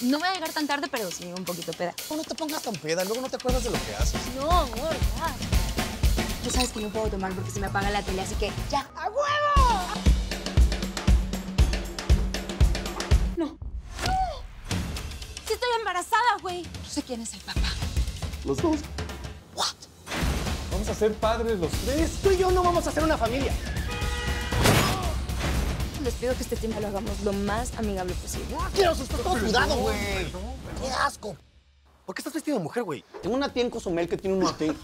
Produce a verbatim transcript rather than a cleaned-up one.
No voy a llegar tan tarde, pero sí un poquito peda. No te pongas tan peda, luego no te acuerdas de lo que haces. No, amor, ya. Ya sabes que no puedo tomar porque se me apaga la tele, así que ya. ¡A huevo! No. Sí estoy embarazada, güey. No sé quién es el papá. Los dos. What? Vamos a ser padres los tres. Tú y yo no vamos a ser una familia. Les pido que este tiempo lo hagamos lo más amigable posible. ¡Quiero asustar todo cuidado, güey! ¡Qué asco! ¿Por qué estás vestida de mujer, güey? Tengo una tía en Cozumel que tiene un hotel.